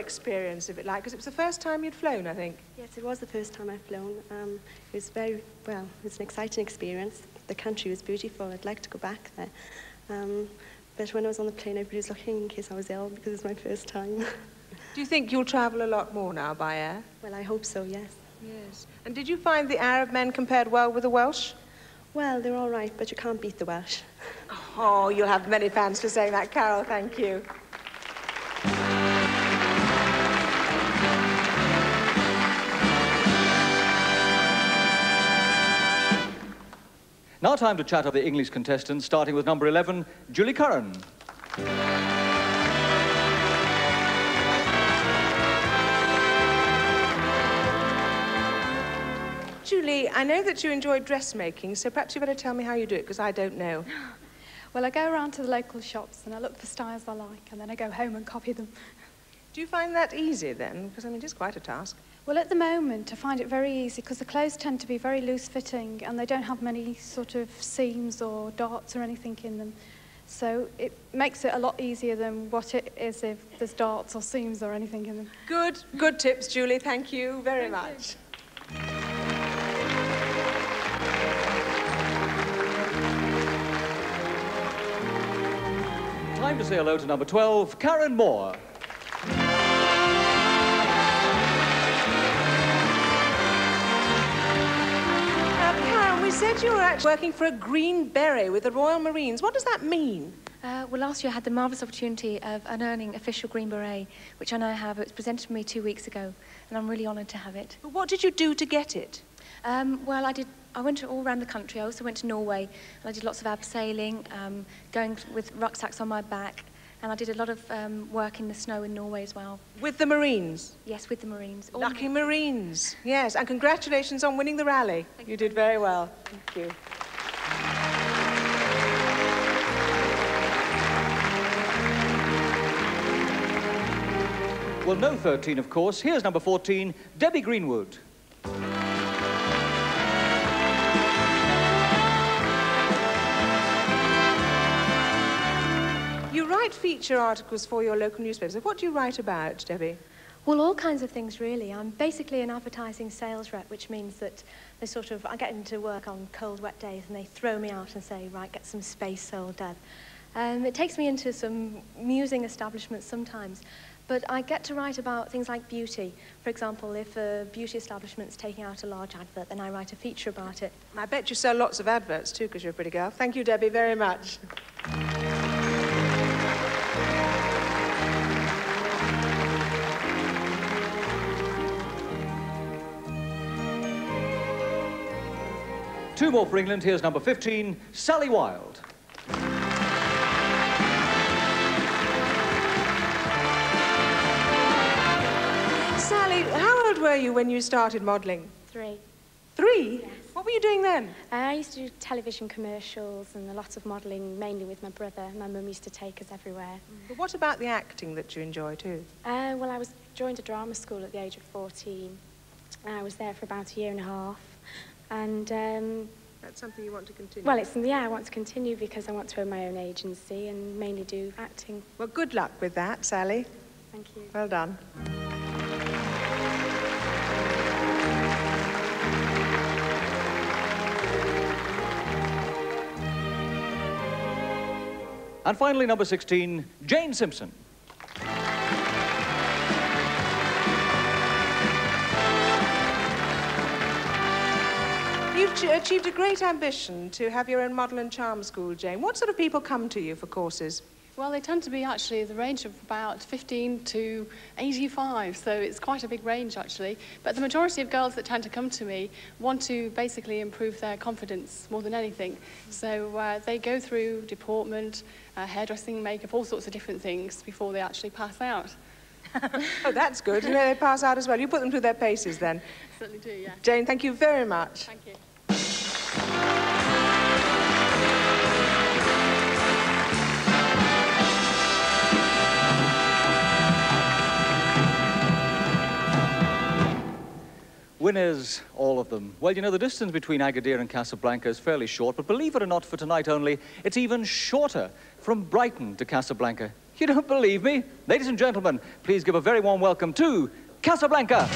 experience of it like? Because it was the first time you'd flown, I think. Yes, it was the first time I'd flown. It was very, well, it was an exciting experience. The country was beautiful. I'd like to go back there. But when I was on the plane, everybody was looking in case I was ill, because it was my first time. Do you think you'll travel a lot more now by air? Well, I hope so, yes. Yes. And did you find the Arab men compared well with the Welsh? Well, they're all right, but you can't beat the Welsh. Oh, you'll have many fans for saying that, Carol. Thank you. Now time to chat up the English contestants, starting with number 11, Julie Curran. Julie, I know that you enjoy dressmaking, so perhaps you better tell me how you do it, because I don't know. Well, I go around to the local shops and I look for styles I like, and then I go home and copy them. Do you find that easy, then? Because, I mean, it is quite a task. Well, at the moment, I find it very easy, because the clothes tend to be very loose-fitting, and they don't have many sort of seams or darts or anything in them. So it makes it a lot easier than what it is if there's darts or seams or anything in them. Good, good tips, Julie. Thank you very much. Time to say hello to number 12, Karen Moore. You said you were actually working for a Green Beret with the Royal Marines. What does that mean? Well, last year I had the marvellous opportunity of unearning official Green Beret, which I now have. It was presented to me 2 weeks ago, and I'm really honoured to have it. But what did you do to get it? Well, I went all around the country. I also went to Norway, and I did lots of abseiling, going with rucksacks on my back, and I did a lot of work in the snow in Norway as well. With the Marines? Yes, with the Marines. All lucky Marines, yes. And congratulations on winning the rally. You did very well. Thank you. Well, no 13, of course. Here's number 14, Debbie Greenwood. You write feature articles for your local newspapers. What do you write about, Debbie? Well, all kinds of things, really. I'm basically an advertising sales rep, which means that they sort of... I get into work on cold, wet days, and they throw me out and say, right, get some space sold, Deb. It takes me into some musing establishments sometimes, but I get to write about things like beauty. For example, if a beauty establishment's taking out a large advert, then I write a feature about it. I bet you sell lots of adverts, too, because you're a pretty girl. Thank you, Debbie, very much. Two more for England. Here's number 15, Sally Wilde. Sally, how old were you when you started modelling? 3. 3? Yes. What were you doing then? I used to do television commercials and a lot of modelling, mainly with my brother. My mum used to take us everywhere. But what about the acting that you enjoy too? Well, I joined a drama school at the age of 14. I was there for about a year and a half. And that's something you want to continue? Well, it's, yeah, I want to continue because I want to own my own agency and mainly do acting. Well, good luck with that, Sally. Thank you. Well done. And finally, number 16, Jane Simpson. You've achieved a great ambition to have your own model and charm school, Jane. What sort of people come to you for courses? Well, they tend to be actually the range of about 15 to 85, so it's quite a big range, actually. But the majority of girls that tend to come to me want to basically improve their confidence more than anything. So they go through deportment, hairdressing, makeup, all sorts of different things before they actually pass out. Oh, that's good. You know, they pass out as well. You put them through their paces, then. Certainly do, yeah. Jane, thank you very much. Thank you. Winners, all of them. Well, you know, the distance between Agadir and Casablanca is fairly short, but believe it or not, for tonight only, it's even shorter. From Brighton to Casablanca, You don't believe me? Ladies and gentlemen, please give a very warm welcome to Casablanca.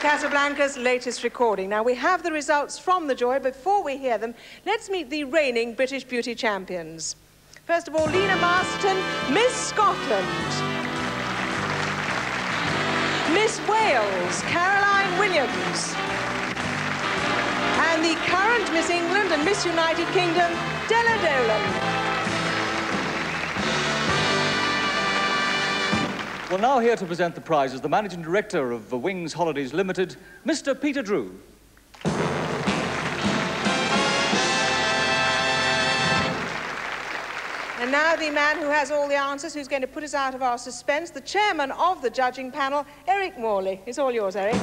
Casablanca's latest recording. Now we have the results from the jury. Before we hear them, let's meet the reigning British beauty champions. First of all, Lena Masterton, Miss Scotland. Miss Wales, Caroline Williams. And the current Miss England and Miss United Kingdom, Della Dolan. Well, now here to present the prize is the Managing Director of Wings Holidays Limited, Mr. Peter Drew. And now the man who has all the answers, who's going to put us out of our suspense, the chairman of the judging panel, Eric Morley. It's all yours, Eric.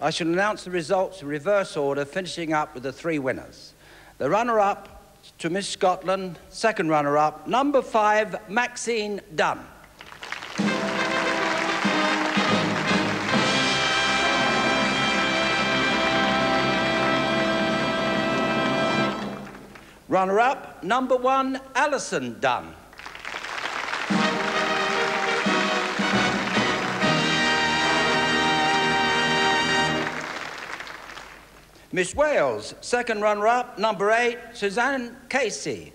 I shall announce the results in reverse order, finishing up with the three winners. The runner-up to Miss Scotland, second runner-up, number 5, Maxine Dunn. Runner-up, number 1, Alison Dunn. Miss Wales, second runner-up, number 8, Suzanne Casey.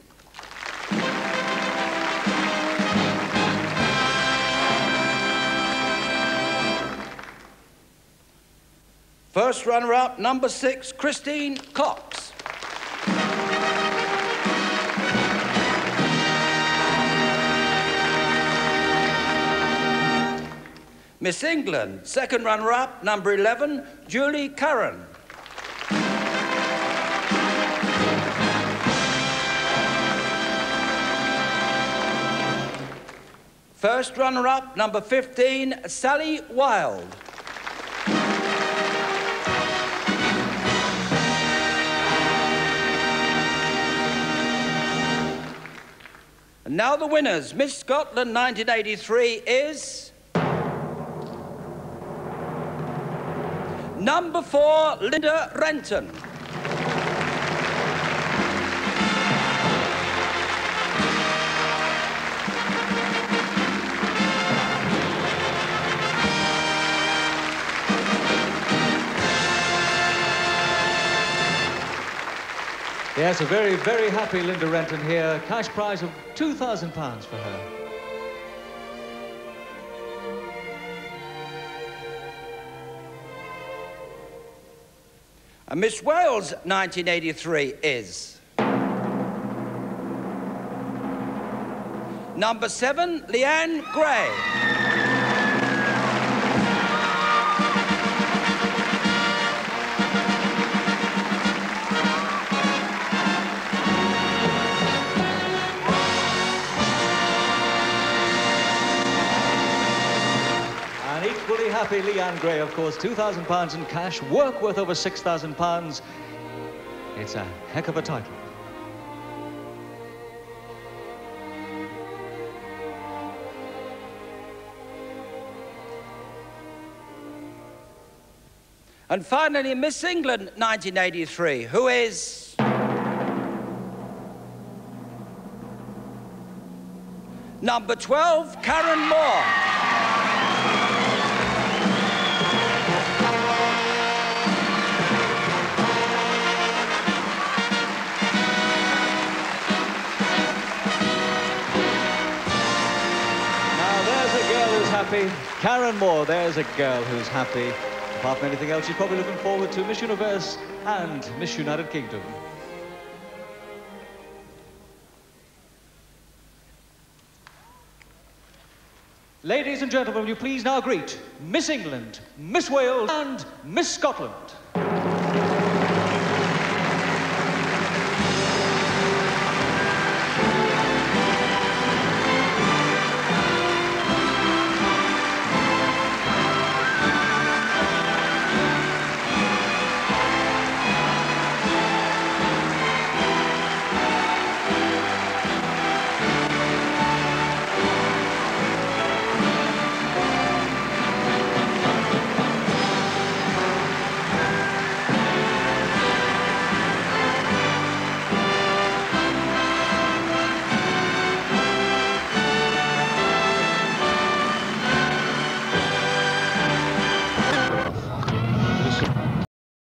First runner-up, number 6, Christine Cox. Miss England, second runner-up, number 11, Julie Curran. First runner-up, number 15, Sally Wilde. And now the winners. Miss Scotland 1983 is... number 4, Linda Renton. Yes, a very, very happy Linda Renton here. Cash prize of £2,000 for her. And Miss Wales 1983 is... number 7, Lianne Gray. Happy Lianne Gray, of course, £2,000 in cash, work worth over £6,000. It's a heck of a title. And finally, Miss England, 1983, who is... number 12, Karen Moore. Karen Moore, there's a girl who's happy. Apart from anything else, she's probably looking forward to Miss Universe and Miss United Kingdom. Ladies and gentlemen, will you please now greet Miss England, Miss Wales and Miss Scotland.